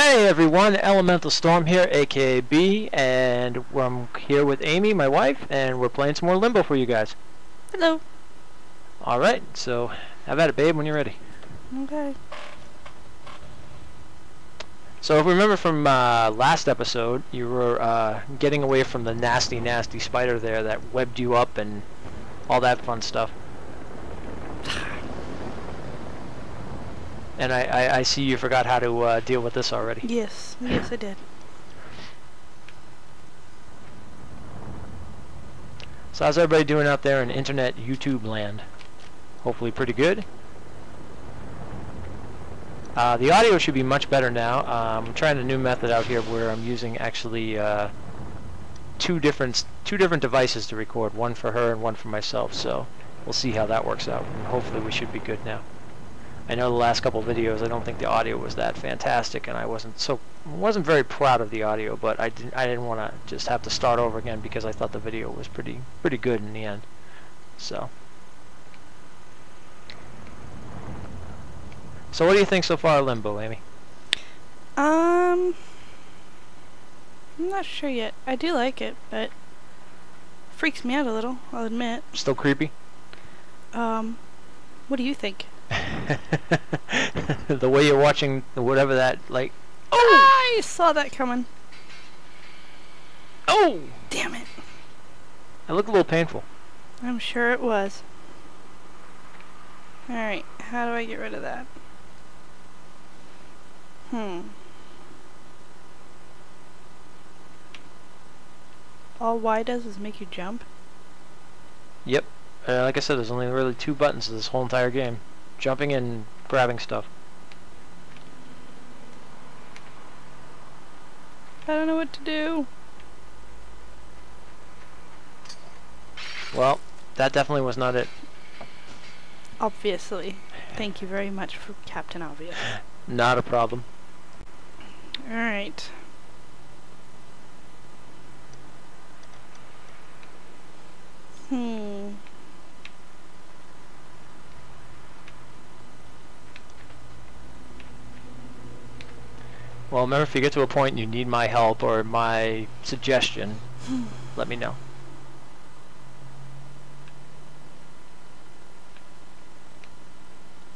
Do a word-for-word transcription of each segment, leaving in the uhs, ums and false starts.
Hey everyone, Elemental Storm here, aka B, and I'm here with Amy, my wife, and we're playing some more Limbo for you guys. Hello. Alright, so have at it, babe, when you're ready. Okay. So if you remember from uh, last episode, you were uh, getting away from the nasty, nasty spider there that webbed you up and all that fun stuff. And I, I, I see you forgot how to uh, deal with this already. Yes, yes I did. So how's everybody doing out there in internet YouTube land? Hopefully pretty good. Uh, the audio should be much better now. Um, I'm trying a new method out here where I'm using actually uh, two different two different devices to record, one for her and one for myself. So we'll see how that works out. And hopefully we should be good now. I know the last couple videos, I don't think the audio was that fantastic, and I wasn't so wasn't very proud of the audio, but I didn't I didn't want to just have to start over again because I thought the video was pretty pretty good in the end. So, so what do you think so far, Limbo, Amy? Um, I'm not sure yet. I do like it, but it freaks me out a little. I'll admit. Still creepy. Um, what do you think? The way you're watching whatever that, like, oh, I saw that coming. Oh, damn it. That looked a little painful. I'm sure it was. Alright, how do I get rid of that? Hmm. All Y does is make you jump? Yep. Uh, like I said, there's only really two buttons to this whole entire game. Jumping and grabbing stuff. I don't know what to do. Well, that definitely was not it. Obviously. Thank you very much for Captain Obvious. Not a problem. Alright. Hmm. Well, remember, if you get to a point and you need my help or my suggestion, let me know.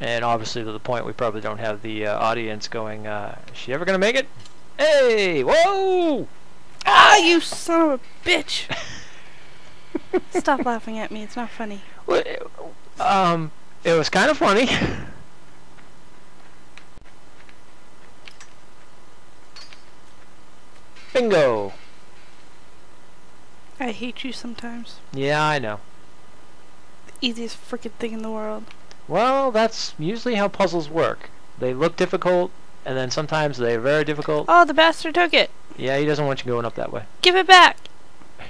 And obviously, to the point, we probably don't have the uh, audience going, uh, is she ever going to make it? Hey! Whoa! Ah, you son of a bitch! Stop laughing at me, it's not funny. Well, it, um, it was kind of funny. Bingo! I hate you sometimes. Yeah, I know. The easiest frickin' thing in the world. Well, that's usually how puzzles work. They look difficult, and then sometimes they're very difficult. Oh, the bastard took it! Yeah, he doesn't want you going up that way. Give it back!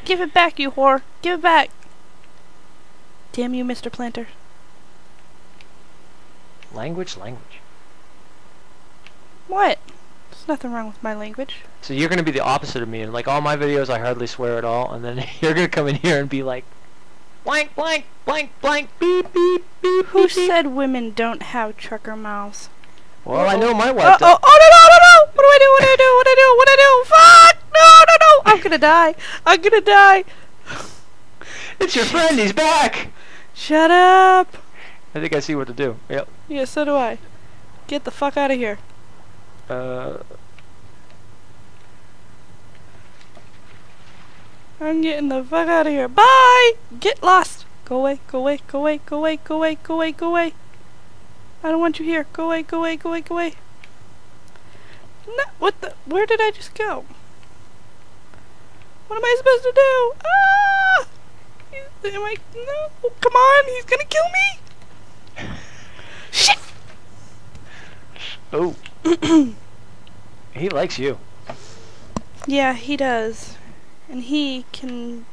Give it back, you whore! Give it back! Damn you, Mister Planter. Language, language. What? There's nothing wrong with my language. So you're going to be the opposite of me, and like all my videos I hardly swear at all, and then you're going to come in here and be like blank blank blank blank beep beep beep. Who beep, said beep. Women don't have trucker mouths? Well, oh. I know my wife does. Uh, oh, oh no no no no! What do I do? What do I do? What do I do? What do I do? Fuck! No no no! I'm going to die! I'm going to die! It's your friend, he's back! Shut up! I think I see what to do. Yep. Yeah, so do I. Get the fuck out of here. Uh, I'm getting the fuck out of here. Bye! Get lost! Go away, go away, go away, go away, go away, go away, go away. I don't want you here. Go away, go away, go away, go away. No, what the? Where did I just go? What am I supposed to do? Ah! Am I? No! Come on! He's gonna kill me! Shit! Oh. He likes you. Yeah, he does. And he can...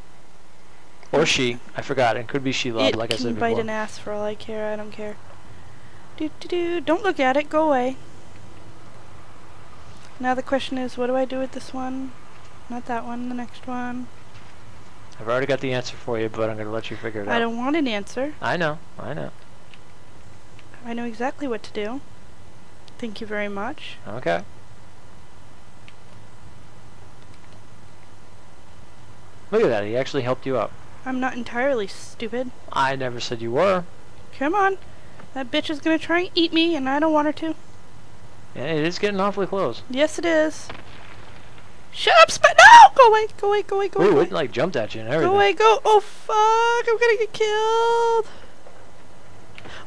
Or she. I forgot. It could be she loved, like I said before. It can bite an ass for all I care. I don't care. Do do do. Don't look at it. Go away. Now the question is, what do I do with this one? Not that one. The next one. I've already got the answer for you, but I'm going to let you figure it out. I don't want an answer. I know. I know. I know exactly what to do. Thank you very much. Okay. Look at that, he actually helped you up. I'm not entirely stupid. I never said you were. Come on. That bitch is gonna try and eat me, and I don't want her to. Yeah, it is getting awfully close. Yes, it is. Shut up, Spud! No! Go away, go away, go away, go Ooh, away. Ooh, it like jumped at you and everything. Go away, go! Oh, fuck! I'm gonna get killed!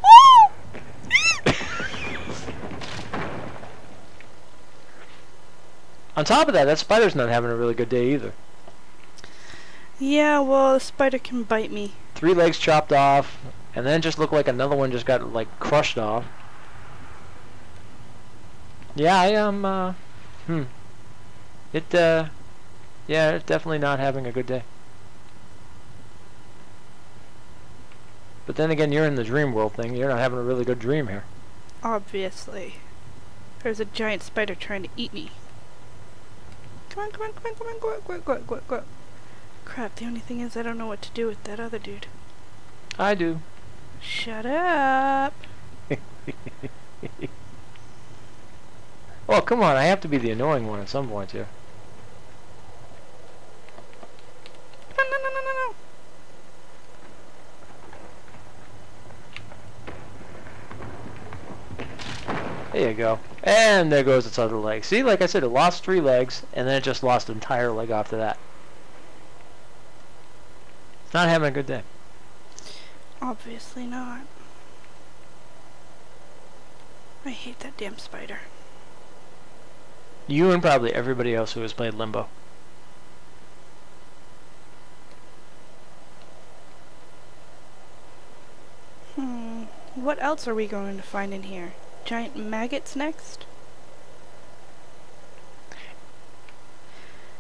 Woo! On top of that, that spider's not having a really good day either. Yeah, well, the spider can bite me. Three legs chopped off, and then just looked like another one just got, like, crushed off. Yeah, I am, uh... Hmm. It, uh... yeah, it's definitely not having a good day. But then again, you're in the dream world thing. You're not having a really good dream here. Obviously. There's a giant spider trying to eat me. Come on, come on, come on, come on, go out, go out, go out, go out, go out. Crap, the only thing is I don't know what to do with that other dude. I do. Shut up! Oh, come on, I have to be the annoying one at some point here. No, no, no, no, no, no! There you go. And there goes its other leg. See, like I said, it lost three legs, and then it just lost an entire leg after that. It's not having a good day. Obviously not. I hate that damn spider. You and probably everybody else who has played Limbo. Hmm. What else are we going to find in here? Giant maggots next?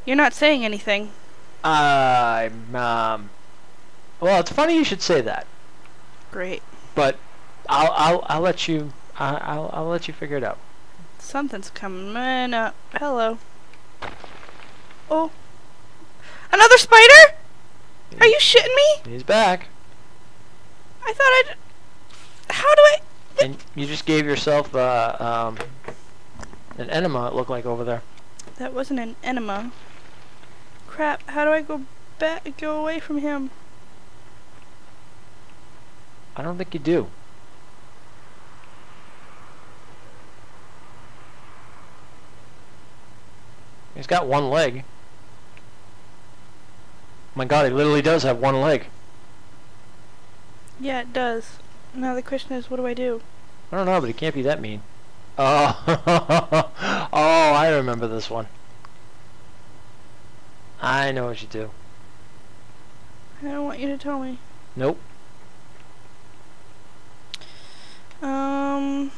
You're not saying anything. Uh, I'm, um... Well, it's funny you should say that. Great. But I'll I'll I'll let you I I'll I'll let you figure it out. Something's coming up. Hello. Oh, another spider? He, Are you shitting me? He's back. I thought I'd. How do I? And you just gave yourself uh, um an enema. It looked like over there. That wasn't an enema. Crap! How do I go back? Go away from him? I don't think you do. He's got one leg. My God, he literally does have one leg. Yeah, it does. Now the question is, what do I do? I don't know, but he can't be that mean. Oh, oh, I remember this one. I know what you do. I don't want you to tell me. Nope. Um,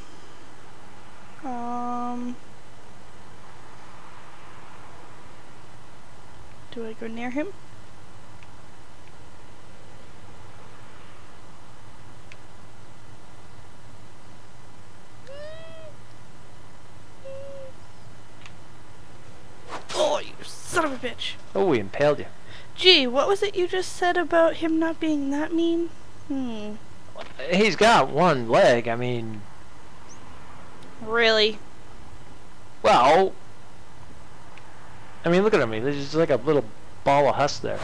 um, do I go near him? Oh, you son of a bitch. Oh, we impaled you. Gee, what was it you just said about him not being that mean? Hmm. He's got one leg, I mean... Really? Well... I mean, look at him. There's just like a little ball of husk there.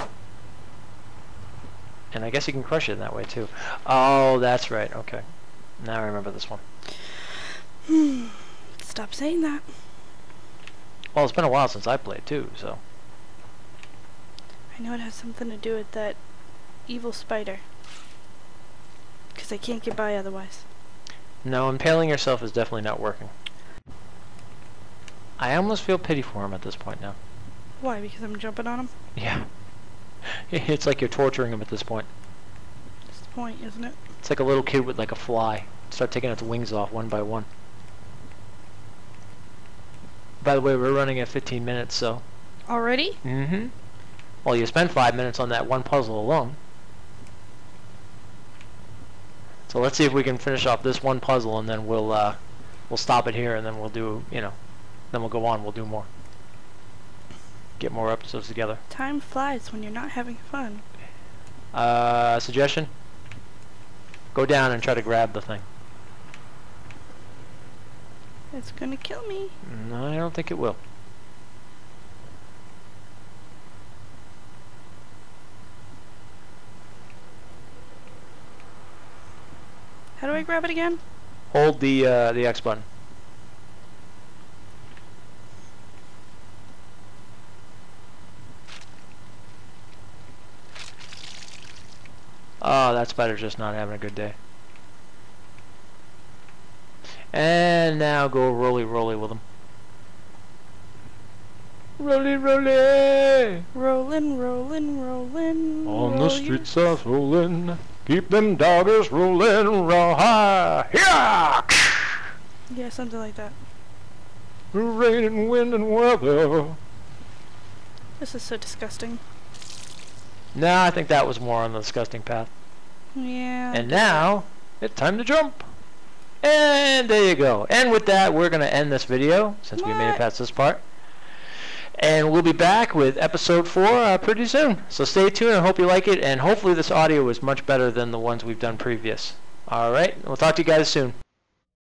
And I guess you can crush it in that way, too. Oh, that's right. Okay. Now I remember this one. Hmm. Stop saying that. Well, it's been a while since I played, too, so... I know it has something to do with that evil spider. Because I can't get by otherwise. No, impaling yourself is definitely not working. I almost feel pity for him at this point now. Why? Because I'm jumping on him? Yeah. It's like you're torturing him at this point. That's the point, isn't it? It's like a little kid with like a fly. Start taking its wings off one by one. By the way, we're running at fifteen minutes, so... Already? Mm-hmm. Well, you spent five minutes on that one puzzle alone. So let's see if we can finish off this one puzzle, and then we'll uh, we'll stop it here, and then we'll do you know, then we'll go on. We'll do more, get more episodes together. Time flies when you're not having fun. Uh, suggestion: go down and try to grab the thing. It's gonna kill me. No, I don't think it will. How do I grab it again? Hold the uh, the X button. Oh, that's better, just not having a good day. And now go roly roly with them. Roly roly! Rollin', rollin', rollin'. On the streets of rollin'. Keep them doggers rollin' roll high. Yeah! Yeah, something like that. Rain and wind and weather. This is so disgusting. Nah, I think that was more on the disgusting path. Yeah. And now, it's time to jump. And there you go. And with that, we're going to end this video, since what? we made it past this part. And we'll be back with episode four uh, pretty soon. So stay tuned. I hope you like it. And hopefully this audio is much better than the ones we've done previous. All right. We'll talk to you guys soon.